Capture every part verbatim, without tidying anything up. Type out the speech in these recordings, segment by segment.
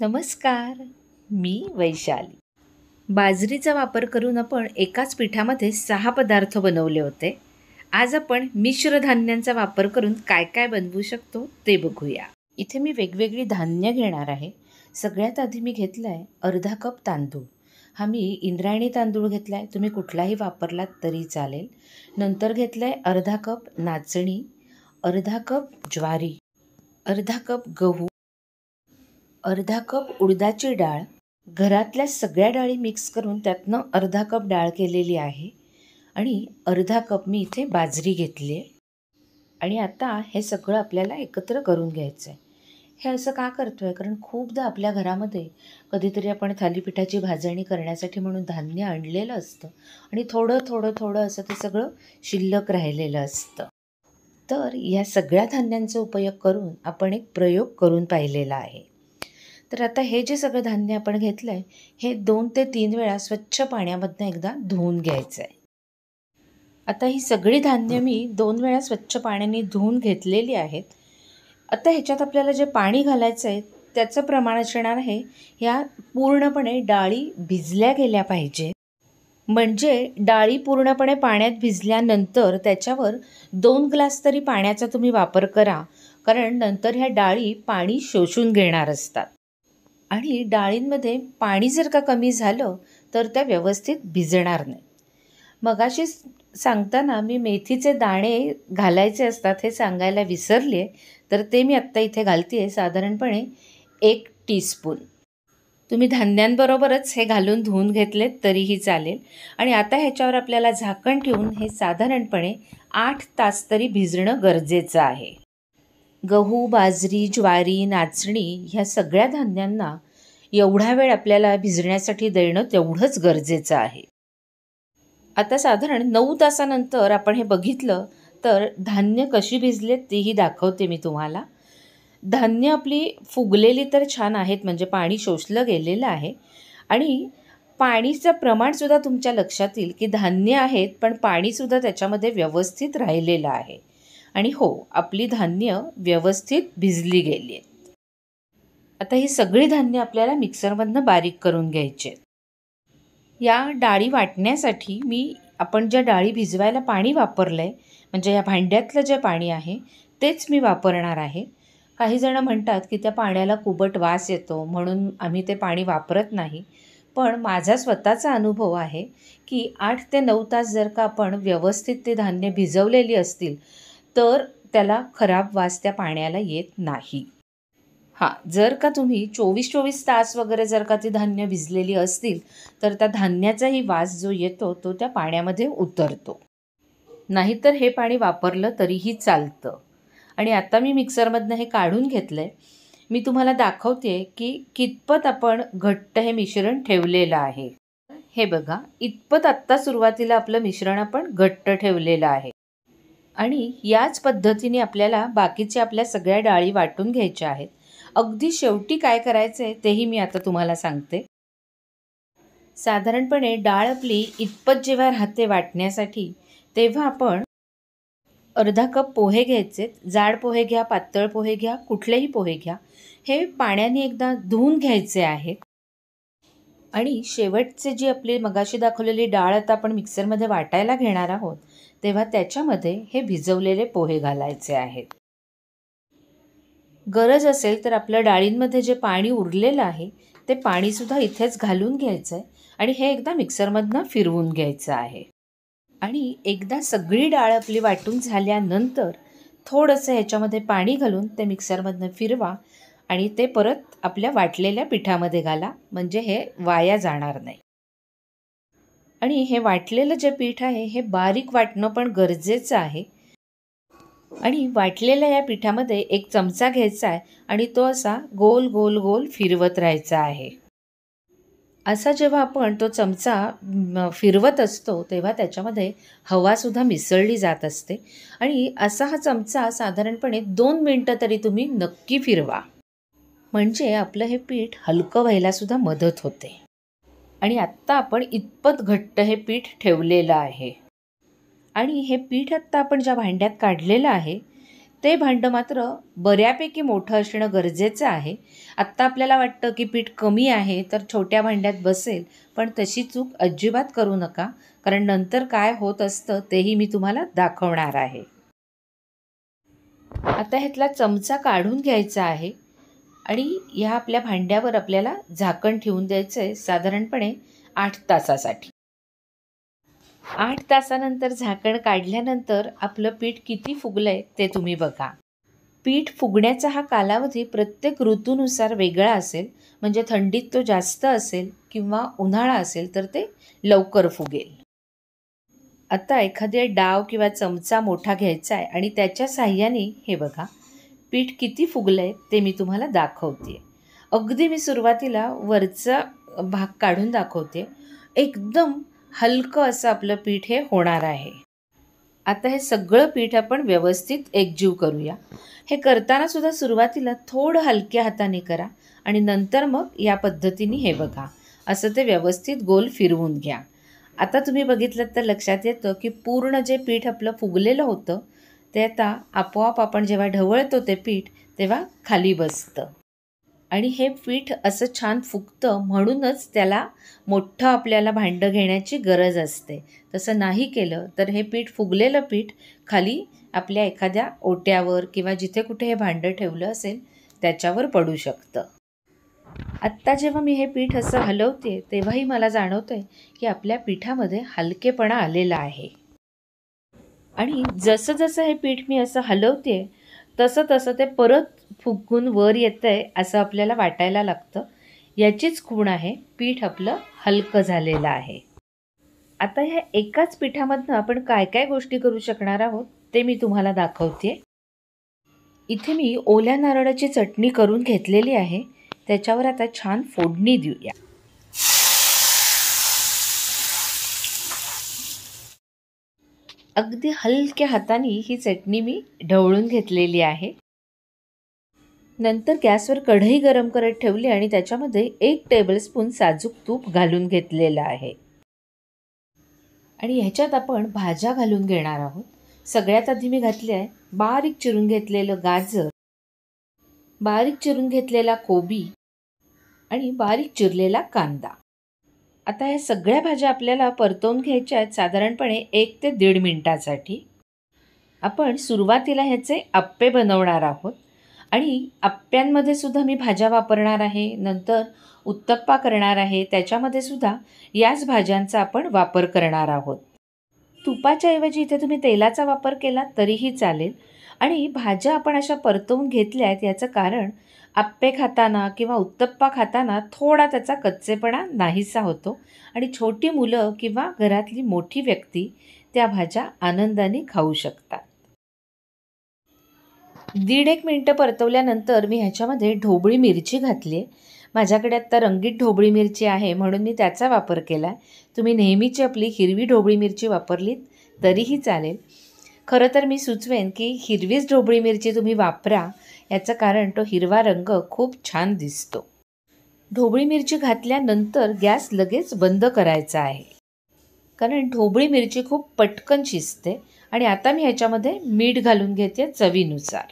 नमस्कार, मी वैशाली। बाजरीचा वापर करून आपण एकाच पिठामध्ये सहा पदार्थ बनवले होते। आज आपण मिश्र धान्यांचा वापर करून काय काय बनवू शकतो ते बघूया। इथे मी वेगवेगळी धान्य घेणार आहे। सगळ्यात आधी मी घेतला आहे अर्धा कप तांदूळ। हा मी इंद्रायणी तांदूळ घेतला आहे, तुम्ही कुठलाही वापरलात तरी चालेल। नंतर घेतला आहे अर्धा कप नाचणी, अर्धा कप ज्वारी, अर्धा कप गहू, अर्धा कप उडदाची डाळ। घरातल्या सगळ्या डाळी मिक्स करून त्यातनं अर्धा कप डाळ केलेली आहे आणि अर्धा कप मी इथे बाजरी घेतली आहे। आणि आता हे सगळं आपल्याला एकत्र करून घ्यायचं आहे। हे असं का करतो आहे, कारण खूपदा आपल्या घरामध्ये कधीतरी आपण थालीपीठाची भाजणी करण्यासाठी म्हणून धान्य आणलेलं असतं आणि थोडं थोडं थोडं असं ते सगळं शिल्लक राहिलेलं असतं। तर या सगळ्या धान्यांचा उपयोग करून आपण एक प्रयोग करून पाहिलेला आहे। तर आता हे जे सगळं धान्य आपण घेतलं आहे हे दोन ते तीन वेळा स्वच्छ पाण्यामधनं एकदा धुवून घ्यायचं आहे। आता ही सगळी धान्य मी दोन वेळा स्वच्छ पाण्याने धुवून घेतलेली आहेत। आता ह्याच्यात आपल्याला जे पाणी घालायचं आहे त्याचं प्रमाण असणार आहे, ह्या पूर्णपणे डाळी भिजल्या गेल्या पाहिजे। म्हणजे डाळी पूर्णपणे पाण्यात भिजल्यानंतर त्याच्यावर दोन ग्लास तरी पाण्याचा तुम्ही वापर करा, कारण नंतर ह्या डाळी पाणी शोषून घेणार असतात। आणि डाळींमध्ये पाणी जर का कमी झालं तर त्या व्यवस्थित भिजणार नाही। मगाशी सांगताना मी मेथीचे दाणे घालायचे असतात हे सांगायला विसरले, तर ते मी आत्ता इथे घालते आहे, साधारणपणे एक टीस्पून। तुम्ही धान्यांबरोबरच हे घालून धुवून घेतले तरीही चालेल। आणि आता ह्याच्यावर आपल्याला झाकण ठेवून हे साधारणपणे आठ तास तरी भिजणं गरजेचं आहे। गहू, बाजरी, ज्वारी, नाचणी ह्या सगळ्या धान्यांना एवढा वेळ आपल्याला भिजण्यासाठी देणं तेवढंच गरजेचं आहे। आता साधारण नऊ तासानंतर आपण हे बघितलं तर धान्य कशी भिजलेत तेही दाखवते मी तुम्हाला। धान्य आपली फुगलेली तर छान आहेत, म्हणजे पाणी शोषलं गेलेलं आहे। आणि पाणीचं प्रमाणसुद्धा तुमच्या लक्षात येईल की धान्य आहेत पण पाणीसुद्धा त्याच्यामध्ये व्यवस्थित राहिलेलं आहे। आणि हो, आपली धान्य व्यवस्थित भिजली गेली आहेत। आता ही सगळी धान्य आपल्याला मिक्सरमधनं बारीक करून घ्यायची आहेत। या डाळी वाटण्यासाठी मी आपण ज्या डाळी भिजवायला पाणी वापरलं आहे, म्हणजे या भांड्यातलं जे पाणी आहे तेच मी वापरणार आहे। काही जणं म्हणतात की त्या पाण्याला कुबट वास येतो म्हणून आम्ही ते पाणी वापरत नाही, पण माझा स्वतःचा अनुभव आहे की आठ ते नऊ तास जर का आपण व्यवस्थित ते धान्य भिजवलेली असतील तर त्याला खराब वास त्या पाण्याला येत नाही। हां, जर का तुम्ही चोवीस चोवीस तास वगैरे जर का ती धान्य भिजलेली असतील तर त्या धान्याचाही वास जो येतो तो त्या पाण्यामध्ये उतरतो, नाहीतर हे पाणी वापरलं तरीही चालतं। आणि आता मी मिक्सरमधनं हे काढून घेतलं आहे। मी तुम्हाला दाखवते की कितपत आपण घट्ट हे मिश्रण ठेवलेलं आहे। हे बघा, इतपत आत्ता सुरुवातीला आपलं मिश्रण आपण घट्ट ठेवलेलं आहे। आणि याच पद्धतीने आपल्याला बाकीच्या आपल्या सगळ्या डाळी वाटून घ्यायच्या आहेत। अगदी शेवटी काय करायचं आहे तेही मी आता तुम्हाला सांगते। साधारणपणे डाळ आपली इतपत जेव्हा राहते वाटण्यासाठी तेव्हा आपण अर्धा कप पोहे घ्यायचे। जाड पोहे घ्या, पातळ पोहे घ्या, कुठलेही पोहे घ्या, हे पाण्याने एकदा धुवून घ्यायचे आहेत। आणि शेवटचे जी आपली मगाशी दाखवलेली डाळ आता आपण मिक्सरमध्ये वाटायला घेणार आहोत तेव्हा त्याच्यामध्ये हे भिजवलेले पोहे घालायचे आहेत। गरज असेल तर आपल्या डाळींमध्ये जे पाणी उरलेलं आहे ते पाणीसुद्धा इथेच घालून घ्यायचं आहे आणि हे एकदा मिक्सरमधनं फिरवून घ्यायचं आहे। आणि एकदा सगळी डाळ आपली वाटून झाल्यानंतर थोडंसं ह्याच्यामध्ये पाणी घालून ते मिक्सरमधनं फिरवा आणि ते परत आपल्या वाटलेल्या पिठामध्ये घाला, म्हणजे हे वाया जाणार नाही। आणि हे वाटलेलं जे पीठ आहे हे बारीक वाटणं पण गरजेचं आहे। आणि वाटलेल्या या पिठामध्ये एक चमचा घ्यायचा आहे आणि तो असा गोल गोल गोल फिरवत राहायचा आहे। असा जेव्हा आपण तो चमचा फिरवत असतो तेव्हा त्याच्यामध्ये हवासुद्धा मिसळली जात असते। आणि असा हा चमचा साधारणपणे दोन मिनटं तरी तुम्ही नक्की फिरवा, म्हणजे आपलं हे पीठ हलकं व्हायलासुद्धा मदत होते। आणि आत्ता आपण इतपत घट्ट हे पीठ ठेवलेलं आहे। आणि हे पीठ आत्ता आपण ज्या भांड्यात काढलेलं आहे ते भांडं मात्र बऱ्यापैकी मोठं असणं गरजेचं आहे. आत्ता आपल्याला वाटतं की पीठ कमी आहे तर छोट्या भांड्यात बसेल, पण तशी चूक अजिबात करू नका, कारण नंतर काय होत असतं तेही मी तुम्हाला दाखवणार आहे. आता ह्यातला चमचा काढून घ्यायचा आहे आणि ह्या आपल्या भांड्यावर आपल्याला झाकण ठेवून द्यायचं आहे, साधारणपणे आठ तासासाठी. आठ तासानंतर झाकण काढल्यानंतर आपलं पीठ किती फुगलं आहे ते तुम्ही बघा. पीठ फुगण्याचा हा कालावधी प्रत्येक ऋतूनुसार वेगळा असेल, म्हणजे थंडीत तो जास्त असेल किंवा उन्हाळा असेल तर ते लवकर फुगेल. आता एखाद्या डाव किंवा चमचा मोठा घ्यायचा आहे आणि त्याच्या साह्याने हे बघा पीठ किती फुगलं आहे ते मी तुम्हाला दाखवते. अगदी मी सुरुवातीला वरचा भाग काढून दाखवते. एकदम हलकं असं आपलं पीठ हे होणार आहे. आता हे सगळं पीठ आपण व्यवस्थित एकजीव करूया. हे करताना सुद्धा सुरुवातीला थोडं हलक्या हाताने करा आणि नंतर मग या पद्धतीने हे बघा असं ते व्यवस्थित गोल फिरवून घ्या. आता तुम्ही बघितलं तर लक्षात येतं की पूर्ण जे पीठ आपलं फुगलेलं होतं ते आता आपोआप आपण जेव्हा ढवळतो ते पीठ तेव्हा खाली बसतं आणि हे पीठ असं छान फुगतं, म्हणूनच त्याला मोठं आपल्याला भांडं घेण्याची गरज असते. तसं नाही केलं तर हे पीठ फुगलेलं पीठ खाली आपल्या एखाद्या ओट्यावर किंवा जिथे कुठे हे भांडं ठेवलं असेल त्याच्यावर पडू शकतं. आत्ता जेव्हा मी हे पीठ असं हलवते तेव्हाही मला जाणवतंय की आपल्या पिठामध्ये हलकेपणा आलेला आहे आणि जसं जसं हे पीठ मी असं हलवते तसं तसं ते परत फुगून वर येतं आहे असं आपल्याला वाटायला लागतं. याचीच खूण आहे पीठ आपलं हलकं झालेलं आहे. आता ह्या एकाच पिठामधनं आपण काय काय गोष्टी करू शकणार आहोत ते मी तुम्हाला दाखवते. इथे मी ओल्या नारळाची चटणी करून घेतलेली आहे, त्याच्यावर आता छान फोडणी देऊया. अगदी हलक्या हाताने ही चटणी मी ढवळून घेतलेली आहे. नंतर गॅसवर कढई गरम करत ठेवली आणि त्याच्यामध्ये एक टेबलस्पून साजूक तूप घालून घेतलेलं आहे आणि ह्याच्यात आपण भाज्या घालून घेणार आहोत. सगळ्यात आधी मी घातली आहे बारीक चिरून घेतलेलं गाजर, बारीक चिरून घेतलेला कोबी आणि बारीक चिरलेला कांदा. आता या सगळ्या भाज्या आपल्याला परतवून घ्यायच्या आहेत, साधारणपणे एक ते दीड मिनिटासाठी. आपण सुरुवातीला ह्याचे आप्पे बनवणार आहोत आणि आप्प्यांमध्ये सुद्धा मी भाज्या वापरणार आहे, नंतर उत्तप्पा करणार आहे, त्याच्यामध्ये सुद्धा याच भाज्यांचा आपण वापर करणार आहोत. तुपाच्या ऐवजी इथे तुम्ही तेलाचा वापर केला तरीही चालेल. आणि भाज्या आपण अशा परतवून घेतल्या आहेत याचं कारण आप्पे खाताना किंवा उत्तप्पा खाताना थोडा त्याचा कच्चेपणा नाहीसा होतो आणि छोटी मुलं किंवा घरातली मोठी व्यक्ती त्या भाज्या आनंदाने खाऊ शकतात. दीड एक मिनटं परतवल्यानंतर मी ह्याच्यामध्ये ढोबळी मिरची घातली आहे. माझ्याकडे आत्ता रंगीत ढोबळी मिरची आहे म्हणून मी त्याचा वापर केला आहे. तुम्ही नेहमीची आपली हिरवी ढोबळी मिरची वापरलीत तरीही चालेल. खरं तर मी सुचवेन की हिरवीच ढोबळी मिरची तुम्ही वापरा, याचं कारण तो हिरवा रंग खूप छान दिसतो. ढोबळी मिरची घातल्यानंतर गॅस लगेच बंद करायचा आहे, कारण ढोबळी मिरची खूप पटकन शिजते. आणि आता मी ह्याच्यामध्ये मीठ घालून घेते चवीनुसार.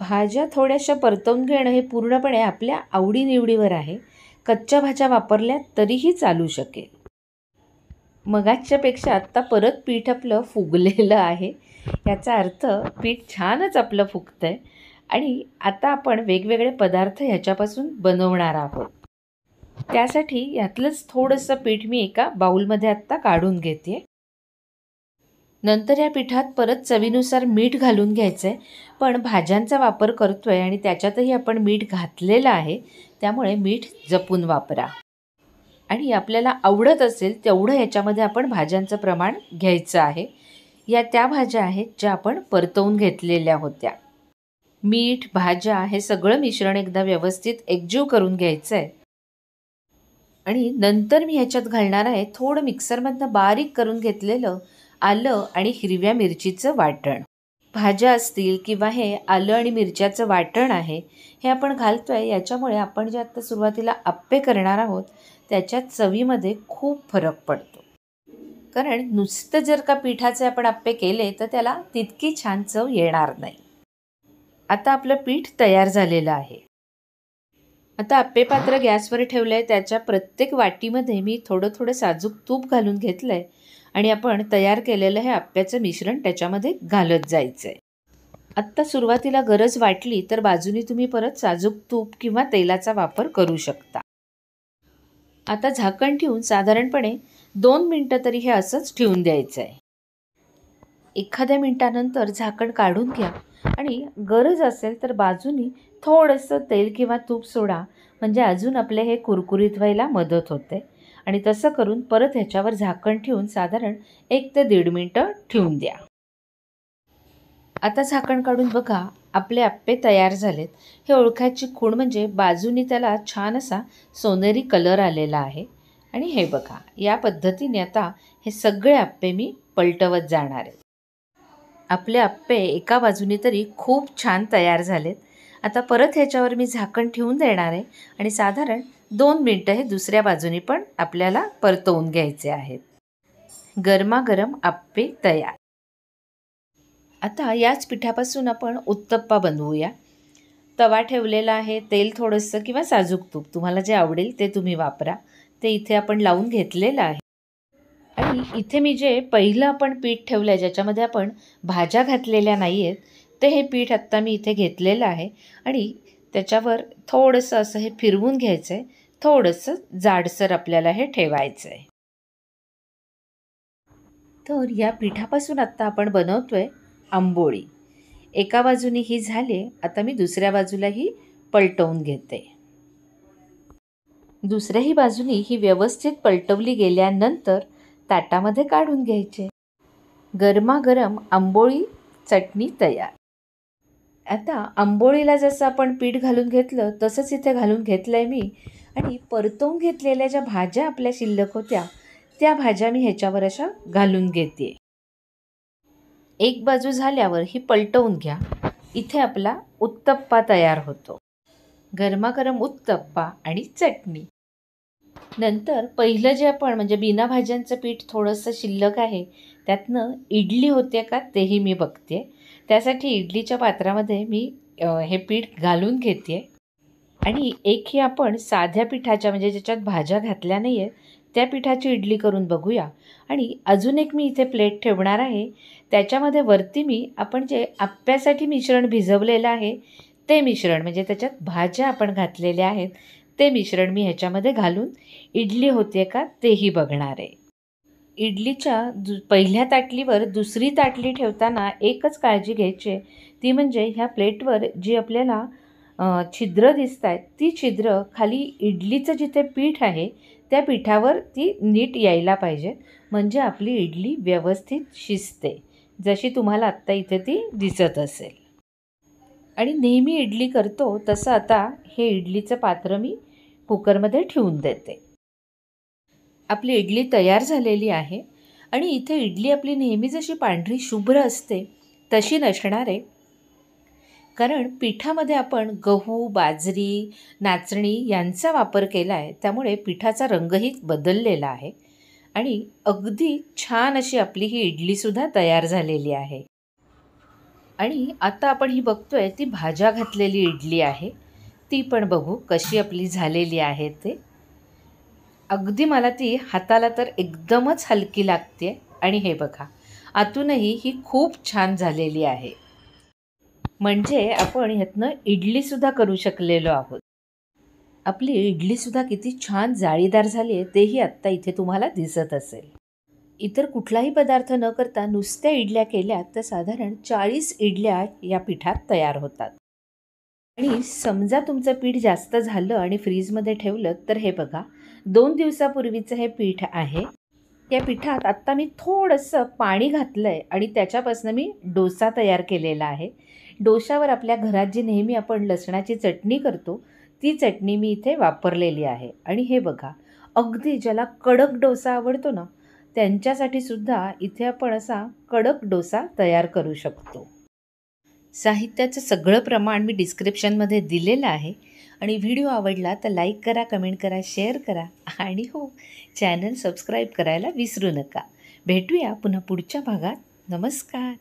भाज्या थोड्याशा परतवून घेणं हे पूर्णपणे आपल्या आवडीनिवडीवर आहे. कच्च्या भाज्या वापरल्या तरीही चालू शकेल. मगाच्यापेक्षा आत्ता परत पीठ आपलं फुगलेलं आहे, याचा अर्थ पीठ छानच आपलं फुगतं आहे. आणि आता आपण वेगवेगळे पदार्थ ह्याच्यापासून बनवणार आहोत. त्यासाठी यातलंच थोडंसं पीठ मी एका बाऊलमध्ये आत्ता काढून घेते. नंतर या पिठात परत चवीनुसार मीठ घालून घ्यायचं आहे, पण भाज्यांचा वापर करतो आहे आणि त्याच्यातही आपण मीठ घातलेलं आहे, त्यामुळे मीठ जपून वापरा. आणि आपल्याला आवडत असेल तेवढं याच्यामध्ये आपण भाज्यांचं प्रमाण घ्यायचं आहे. या त्या भाज्या आहेत ज्या आपण परतवून घेतलेल्या होत्या. मीठ, भाज्या हे सगळं मिश्रण एकदा व्यवस्थित एकजीव करून घ्यायचं आहे. आणि नंतर मी ह्याच्यात घालणार आहे थोडं मिक्सरमधनं बारीक करून घेतलेलं आलं आणि हिरव्या मिरचीचं वाटण. भाज्या असतील किंवा हे आलं आणि मिरच्याचं वाटण आहे हे आपण घालतो आहे, याच्यामुळे आपण जे आत्ता सुरुवातीला आप्पे करणार आहोत त्याच्या चवीमध्ये खूप फरक पडतो. कारण नुसतं जर का पिठाचे आपण आप्पे केले तर त्याला तितकी छान चव येणार नाही. आता आपलं पीठ तयार झालेलं आहे। आता आप्पे पात्र गॅसवर ठेवले आहे, त्याच्या प्रत्येक वाटीमध्ये मी थोडं थोडं साजूक तूप घालून घेतलं आहे आणि आपण तयार केलेलं हे आप्प्याचं मिश्रण त्याच्यामध्ये घालत जायचं आहे। आत्ता सुरुवातीला गरज वाटली तर बाजूनी तुम्ही परत साजूक तूप किंवा तेलाचा वापर करू शकता। आता झाकण ठेवून साधारणपणे दोन मिनटं तरी हे असंच ठेवून द्यायचं आहे। एखाद्या मिनिटानंतर झाकण काढून घ्या आणि गरज असेल तर बाजूनी थोडंसं तेल किंवा तूप सोडा, म्हणजे अजून आपले हे कुरकुरीत व्हायला मदत होते। आणि तसं करून परत ह्याच्यावर झाकण ठेवून साधारण एक ते दीड मिनटं ठेवून द्या। आता झाकण काढून बघा, आपले आप्पे तयार झालेत। हे ओळखायची खूण म्हणजे बाजूनी त्याला छान असा सोनेरी कलर आलेला आहे आणि हे बघा या पद्धतीने आता हे सगळे आप्पे मी पलटवत जाणार आहे। आपले आप्पे एका बाजूने तरी खूप छान तयार झालेत। आता परत ह्याच्यावर मी झाकण ठेवून देणार आहे आणि साधारण दोन मिनटं हे दुसऱ्या बाजूने पण आपल्याला परतवून घ्यायचे आहेत। गरमागरम आप्पे तयार। आता याच पिठापासून आपण उत्तप्पा बनवूया। तवा ठेवलेला आहे, तेल थोडंसं किंवा साजूक तूप तुम्हाला जे आवडेल ते तुम्ही वापरा, ते इथे आपण लावून घेतलेलं आहे। आणि इथे मी जे पहिलं आपण पीठ ठेवलं आहे ज्याच्यामध्ये आपण भाज्या घातलेल्या नाही आहेत ते हे पीठ आत्ता मी इथे घेतलेलं आहे आणि त्याच्यावर थोडंसं असं हे फिरवून घ्यायचं आहे। थोडंसं जाडसर आपल्याला हे ठेवायचं आहे। तर या पिठापासून आत्ता आपण बनवतो आहे आंबोळी। एका बाजूने ही झाली, आता मी दुसऱ्या बाजूलाही पलटवून घेते। दुसऱ्याही बाजूने ही व्यवस्थित पलटवली गेल्यानंतर ताटामध्ये काढून घ्यायचे। गरमागरम आंबोळी चटणी तयार। आता आंबोळीला जसं आपण पीठ घालून घेतलं तसंच इथे घालून घेतलं आहे मी आणि परतवून घेतलेल्या ज्या भाज्या आपल्या शिल्लक होत्या त्या भाज्या मी ह्याच्यावर अशा घालून घेते। एक बाजू झाल्यावर ही पलटवून घ्या, इथे आपला उत्तप्पा तयार होतो। गरमागरम उत्तप्पा आणि चटणी। नंतर पहिलं जे आपण म्हणजे बिना भाज्यांचं पीठ थोडंसं शिल्लक आहे त्यातनं इडली होते का तेही मी बघते। त्यासाठी इडलीच्या पात्रामध्ये मी हे पीठ घालून घेते आणि एक ही आपण साध्या पिठाच्या म्हणजे ज्याच्यात भाज्या घातल्या नाही आहेत त्या पिठाची इडली करून बघूया। आणि अजून एक मी इथे प्लेट ठेवणार आहे, त्याच्यामध्ये वरती मी आपण जे आप्प्यासाठी मिश्रण भिजवलेलं आहे ते मिश्रण म्हणजे त्याच्यात भाज्या आपण घातलेल्या आहेत ते मिश्रण मी ह्याच्यामध्ये घालून इडली होते का तेही बघणार आहे। इडलीच्या दु पहिल्या ताटलीवर दुसरी ताटली ठेवताना एकच काळजी घ्यायची, ती म्हणजे ह्या प्लेटवर जी आपल्याला छिद्र दिसत आहेत ती छिद्र खाली इडलीचं जिथे पीठ आहे त्या पिठावर ती नीट यायला पाहिजे, म्हणजे आपली इडली व्यवस्थित शिजते जशी तुम्हाला आत्ता इथे ती दिसत असेल। आणि नेहमी इडली करतो तसं आता हे इडलीचं पात्र मी कुकरमध्ये ठेवून देते। आपली इडली तयार झालेली आहे आणि इथे इडली आपली नेहमी जशी पांढरी शुभ्र असते तशी नसणार आहे, कारण पिठामध्ये आपण गहू, बाजरी, नाचणी यांचा वापर केला आहे त्यामुळे पिठाचा रंगही बदललेला आहे आणि अगदी छान अशी आपली ही इडलीसुद्धा तयार झालेली आहे। आणि आता आपण ही बघतोय ती भाज्या घातलेली इडली आहे, ती पण बघू कशी आपली झालेली आहे ते। अगदी मला ती हाताला तर एकदमच हलकी लागते आणि हे बघा आतूनही ही खूप छान झालेली आहे, म्हणजे आपण ह्यातनं इडलीसुद्धा करू शकलेलो आहोत। आपली इडलीसुद्धा किती छान जाळीदार झाली आहे तेही आत्ता इथे तुम्हाला दिसत असेल। इतर कुठलाही पदार्थ न करता नुसत्या इडल्या केल्या तर साधारण चाळीस इडल्या या पिठात तयार होतात। आणि समजा तुमचं पीठ जास्त झालं आणि फ्रीजमध्ये ठेवलं तर हे बघा दोन दिवसापूर्वीचं हे पीठ आहे, या पिठात आत्ता मी थोडंसं पाणी घातलं आहे आणि त्याच्यापासून मी डोसा तयार केलेला आहे। डोशावर आपल्या घरात जी नेहमी आपण लसणाची चटणी करतो ती चटणी मी इथे वापरलेली आहे आणि हे बघा अगदी ज्याला कडक डोसा आवडतो ना त्यांच्यासाठी सुद्धा इथे आपण असा कडक डोसा तयार करू शकतो। साहित्याचं सगळं प्रमाण मी डिस्क्रिप्शनमध्ये दिलेलं आहे आणि व्हिडिओ आवडला तर लाईक करा, कमेंट करा, शेअर करा आणि हो चॅनल सबस्क्राईब करायला विसरू नका। भेटूया पुन्हा पुढच्या भागात। नमस्कार।